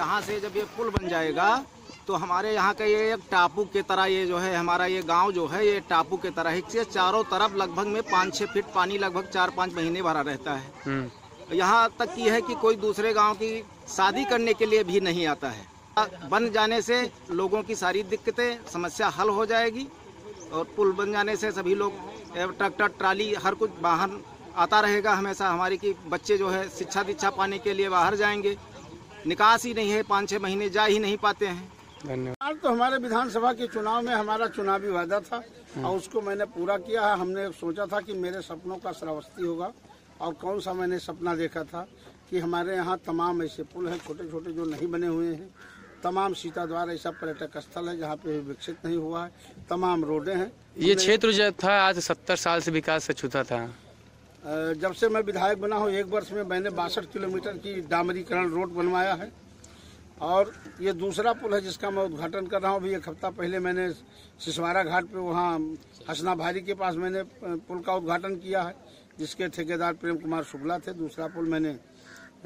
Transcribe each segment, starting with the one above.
यहाँ से जब ये पुल बन जाएगा तो हमारे यहाँ का ये एक टापू के तरह ये जो है हमारा ये गांव जो है ये टापू के तरह है। चारों तरफ लगभग में 5-6 फीट पानी लगभग 4-5 महीने भरा रहता है। यहाँ तक की है कि कोई दूसरे गांव की शादी करने के लिए भी नहीं आता है। बन जाने से लोगों की सारी दिक्कतें समस्या हल हो जाएगी और पुल बन जाने से सभी लोग ट्रैक्टर ट्राली हर कुछ बाहर आता रहेगा हमेशा। हमारे की बच्चे जो है शिक्षा दीक्षा पाने के लिए बाहर जाएंगे, निकास ही नहीं है, 5-6 महीने जा ही नहीं पाते हैं। धन्यवाद। तो हमारे विधानसभा के चुनाव में हमारा चुनावी वादा था और उसको मैंने पूरा किया है। हमने सोचा था कि मेरे सपनों का श्रावस्ती होगा और कौन सा मैंने सपना देखा था कि हमारे यहाँ तमाम ऐसे पुल हैं छोटे छोटे जो नहीं बने हुए हैं, तमाम सीता द्वार ऐसा पर्यटक स्थल है जहाँ पे विकसित नहीं हुआ है, तमाम रोडें हैं। ये क्षेत्र जो था आज 70 साल से विकास से छूता था। जब से मैं विधायक बना हूँ 1 वर्ष में मैंने 62 किलोमीटर की डामरीकरण रोड बनवाया है और ये दूसरा पुल है जिसका मैं उद्घाटन कर रहा हूँ। अभी 1 हफ्ता पहले मैंने सिस्मारा घाट पे वहाँ हसनाभारी के पास मैंने पुल का उद्घाटन किया है जिसके ठेकेदार प्रेम कुमार शुभला थे। दूसरा पुल मैंने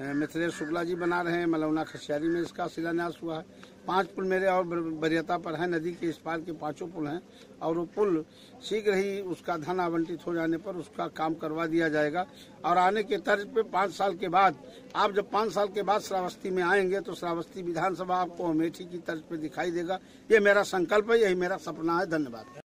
मिथिलेश शुक्ला जी बना रहे हैं, मलौना खसियारी में इसका शिलान्यास हुआ है। 5 पुल मेरे और बरियता पर हैं, नदी के इस पार के 5 पुल हैं और वो पुल शीघ्र ही उसका धन आवंटित हो जाने पर उसका काम करवा दिया जाएगा। और आने के तर्ज पे 5 साल के बाद आप जब 5 साल के बाद श्रावस्ती में आएंगे तो श्रावस्ती विधानसभा आपको अमेठी की तर्ज पे दिखाई देगा। ये मेरा संकल्प है, यही मेरा सपना है। धन्यवाद।